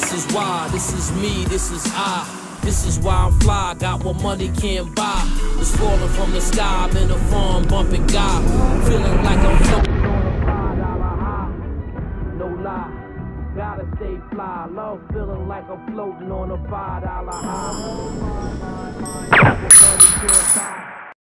This is why, this is me, this is I. This is why I'm fly, got what money can't buy. It's falling from the sky, I'm in a farm bumping guy. Feeling like I'm floating on a $5 high. No lie, gotta stay fly. Love feeling like I'm floating on a $5 high.